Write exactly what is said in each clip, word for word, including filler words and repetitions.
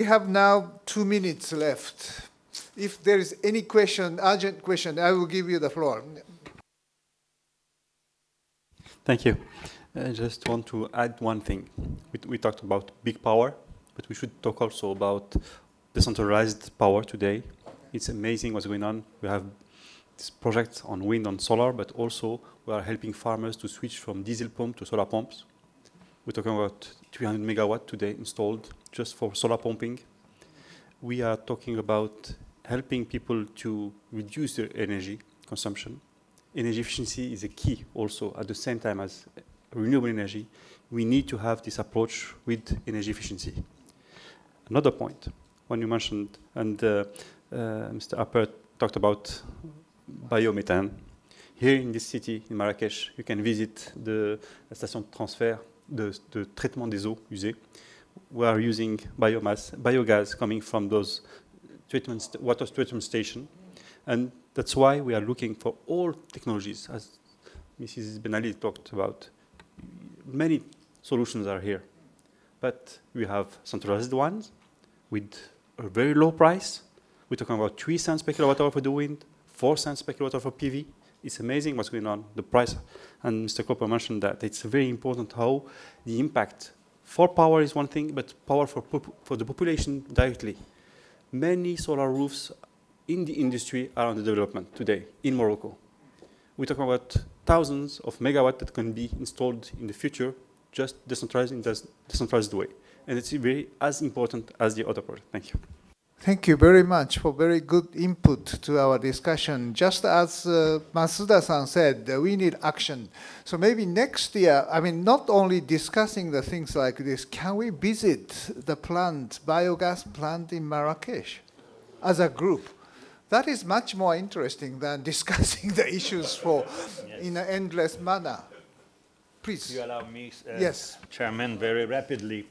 We have now two minutes left. If there is any question, urgent question, I will give you the floor. Thank you. I just want to add one thing. We, we talked about big power, but we should talk also about decentralized power today. It's amazing what's going on. We have this project on wind and solar, but also we are helping farmers to switch from diesel pump to solar pumps. We're talking about three hundred megawatt today installed just for solar pumping. We are talking about helping people to reduce their energy consumption. Energy efficiency is a key also at the same time as renewable energy. We need to have this approach with energy efficiency. Another point, when you mentioned, and uh, uh, Mister Appert talked about biomethane. Here in this city, in Marrakech, you can visit the station de transfert, the, the treatment des eaux usées. We are using biomass, biogas coming from those treatment, water treatment stations. And that's why we are looking for all technologies, as Missus Benali talked about. Many solutions are here, but we have centralized ones with a very low price. We're talking about three cents per kilowatt hour for the wind, four cents per kilowatt hour for P V. It's amazing what's going on, the price. And Mister Cooper mentioned that. It's very important how the impact for power is one thing, but power for, for the population directly. Many solar roofs in the industry are under development today in Morocco. We're talking about thousands of megawatts that can be installed in the future, just decentralized in this decentralized way. And it's very as important as the other project. Thank you. Thank you very much for very good input to our discussion. Just as uh, Masuda-san said, uh, we need action. So maybe next year, I mean, not only discussing the things like this, can we visit the plant, biogas plant in Marrakech as a group? That is much more interesting than discussing the issues for yes. in an endless manner. Please. You allow me, uh, yes. Chairman, very rapidly.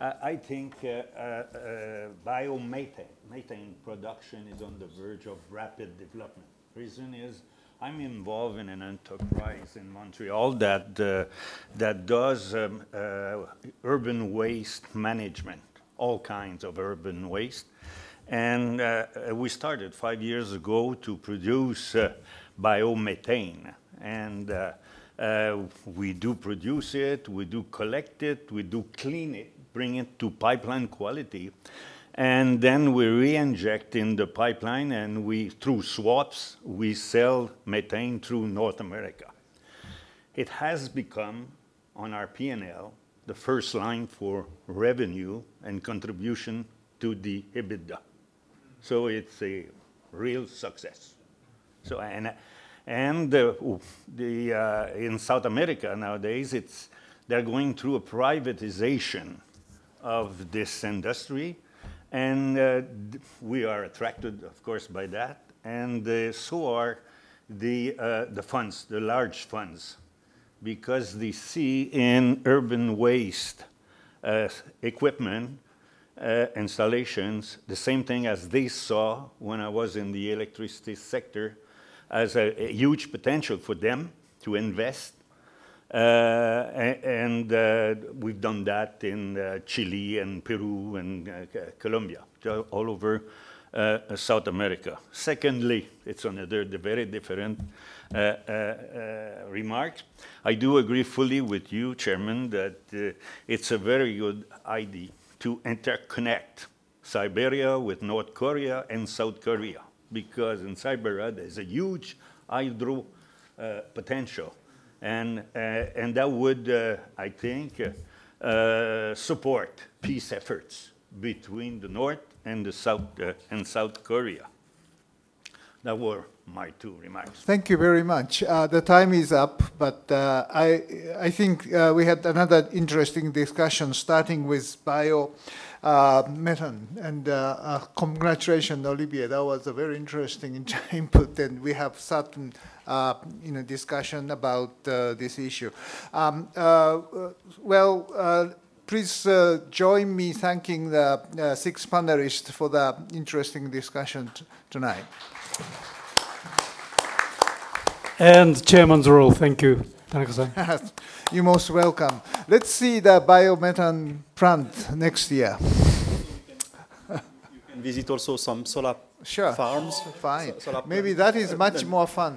Uh, I think uh, uh, uh, biomethane production is on the verge of rapid development. Reason is, I'm involved in an enterprise in Montreal that uh, that does um, uh, urban waste management, all kinds of urban waste. And uh, we started five years ago to produce uh, biomethane. And uh, uh, we do produce it, we do collect it, we do clean it, bring it to pipeline quality. And then we re-inject in the pipeline, and we, through swaps, we sell methane through North America. It has become, on our P and L, the first line for revenue and contribution to the EBITDA. So it's a real success. So and and the, the uh, in South America nowadays, it's they're going through a privatization of this industry, and uh, we are attracted, of course, by that, and uh, so are the uh, the funds, the large funds, because they see in urban waste uh, equipment. Uh, installations, the same thing as they saw when I was in the electricity sector, as a, a huge potential for them to invest. Uh, and uh, we've done that in uh, Chile and Peru and uh, Colombia, all over uh, South America. Secondly, it's another very different uh, uh, uh, remark. I do agree fully with you, Chairman, that uh, it's a very good idea to interconnect Siberia with North Korea and South Korea, because in Siberia there's a huge hydro uh, potential, and uh, and that would, uh, I think, uh, uh, support peace efforts between the North and the South uh, and South Korea. That were my two remarks. Thank you very much. Uh, the time is up, but uh, I, I think uh, we had another interesting discussion starting with bio uh, methane. And uh, uh, congratulations, Olivier. That was a very interesting input, and we have certain uh, you know, discussion about uh, this issue. Um, uh, well, uh, please uh, join me thanking the uh, six panelists for the interesting discussion tonight. And Chairman's role, thank you, Tanaka-san. You're most welcome. Let's see the biomethane plant next year. can visit also some solar sure. farms. Fine. So, solar Maybe that is much more fun.